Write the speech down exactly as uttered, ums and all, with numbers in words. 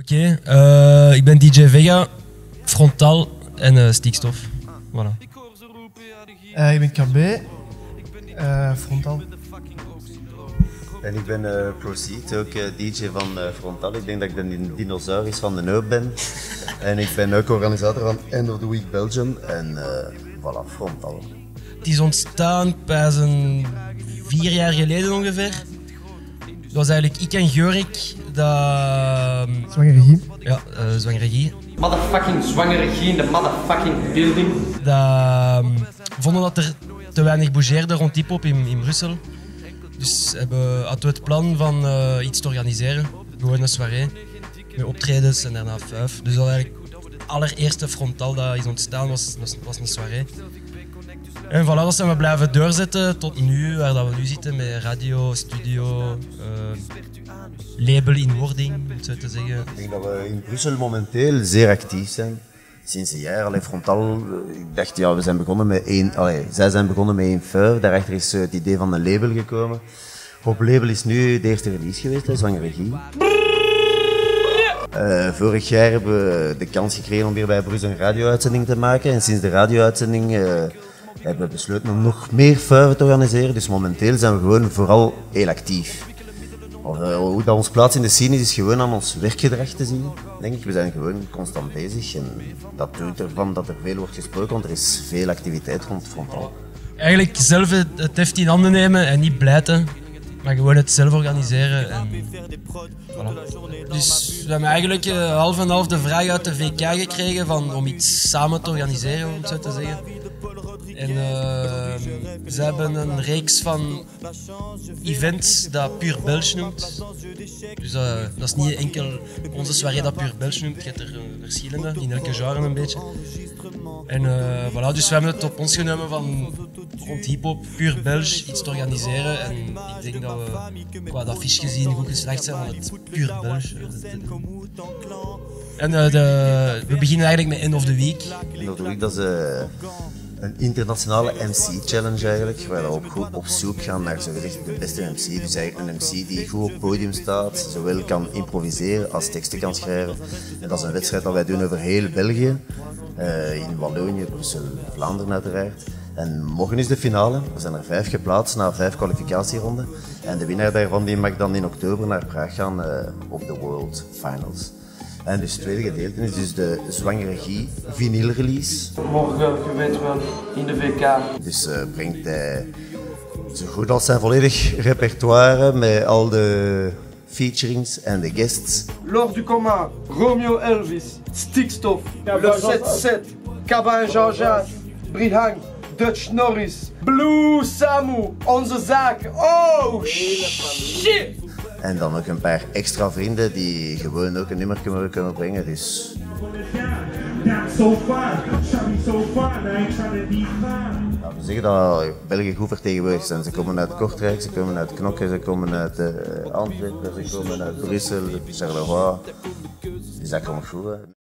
Oké, okay, uh, ik ben D J Vega, Frontal en uh, Stikstof. Voilà. Uh, ik ben K B, uh, Frontal. En ik ben uh, Proceed, ook uh, D J van uh, Frontal. Ik denk dat ik de dinosaurus van de Neub ben. En ik ben ook organisator van End of the Week Belgium. En uh, voilà, Frontal. Het is ontstaan pas een vier jaar geleden ongeveer. Dat was eigenlijk ik en Geurik. Dat... Zwangere regie. Ja, uh, zwangere regie. Motherfucking zwangere regie in de motherfucking building. Dat... Um, vonden dat er te weinig bougeerde rond hiphop in, in Brussel. Dus hebben, hadden we het plan van uh, iets te organiseren. Gewoon een soirée. Met optredens en daarna vijf. Dus dat eigenlijk het allereerste Frontal dat is ontstaan was, was, was een soirée. En voilà, dat zijn we blijven doorzetten tot nu, waar dat we nu zitten met radio, studio, uh, label in wording, om het zo te zeggen. Ik denk dat we in Brussel momenteel zeer actief zijn. Sinds een jaar, allee, Frontal, ik dacht ja, we zijn begonnen met één, allee, zij zijn begonnen met één fur, daarachter is het idee van een label gekomen. Op label is nu de eerste release geweest, hè, Zwangere Regie. Uh, vorig jaar hebben we de kans gekregen om weer bij Brussel een radio-uitzending te maken en sinds de radio-uitzending uh, we hebben besloten om nog meer vuiven te organiseren, dus momenteel zijn we gewoon vooral heel actief. Hoe dat ons plaats in de scene is, is gewoon aan ons werkgedrag te zien, denk ik. We zijn gewoon constant bezig en dat doet ervan dat er veel wordt gesproken, want er is veel activiteit rond Frontal. Eigenlijk zelf het heft in handen nemen en niet blijten, maar gewoon het zelf organiseren. En... Voilà. Dus we hebben eigenlijk half en half de vraag uit de V K gekregen van, om iets samen te organiseren, om het zo te zeggen. En uh, ze hebben een reeks van events dat Puur Belge noemt. Dus uh, dat is niet enkel onze soirée dat Puur Belge noemt. Je hebt er verschillende, in elke genre een beetje. En uh, voilà, dus we hebben het op ons genomen van rond hiphop Puur Belge iets te organiseren. En ik denk dat we qua dat affiche gezien goed geslaagd zijn van het Puur Belge. En uh, de, we beginnen eigenlijk met End of the Week. End of the Week, dat is... Uh... Een internationale M C-challenge eigenlijk, waar we ook goed op zoek gaan naar zogezegd de beste M C. Dus eigenlijk een M C die goed op het podium staat, zowel kan improviseren als teksten kan schrijven. En dat is een wedstrijd dat wij doen over heel België, uh, in Wallonië, Brussel, Vlaanderen uiteraard. En morgen is de finale, er zijn er vijf geplaatst na vijf kwalificatieronden. En de winnaar daarvan die mag dan in oktober naar Praag gaan uh, op de World Finals. En dus het tweede gedeelte is dus de Zwangere Guy vinyl release. Morgen, je weet wel, in de V K. Dus uh, brengt hij zo goed als zijn volledig repertoire met al de featurings en de guests. Lors du commun, Romeo Elvis, Stikstof, Le seven seven, Cabin jean jacques Brihang, Dutch Norris, Blue Samu, onze zaak, oh shit! En dan ook een paar extra vrienden die gewoon ook een nummer kunnen brengen, dus... Nou, we zeggen dat België goed vertegenwoordigd zijn. Ze komen uit Kortrijk, ze komen uit Knokke, ze komen uit uh, Antwerpen, ze komen uit Brussel, Charleroi. Dus dat komt goed, hè.